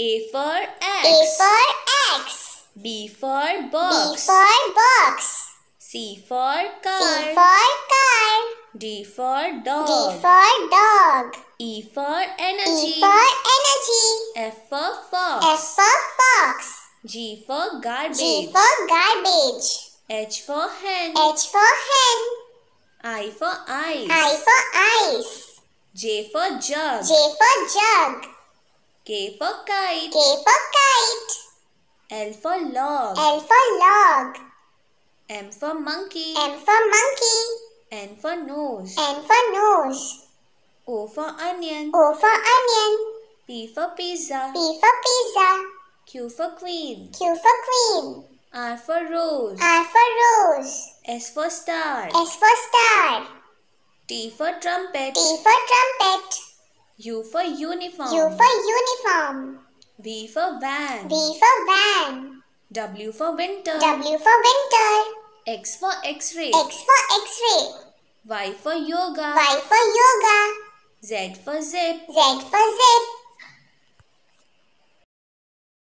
A for X. A for X. B for box. B for box. C for car. C for car. D for dog. D for dog. E for energy. E for energy. F for fox. F for fox. G for garbage. G for garbage. H for hen. H for hen. I for ice. I for ice. J for jug. J for jug. K for kite. K for kite. L for log. L for log. M for monkey. M for monkey. N for nose. N for nose. O for onion. O for onion. P for pizza. P for pizza. Q for queen. Q for queen. R for rose. R for rose. S for star. S for star. T for trumpet. T for trumpet. U for uniform. U for uniform. V for van. V for van. W for winter. W for winter. X for X-ray. X for X-ray. Y for yoga. Y for yoga. Z for zip. Z for zip.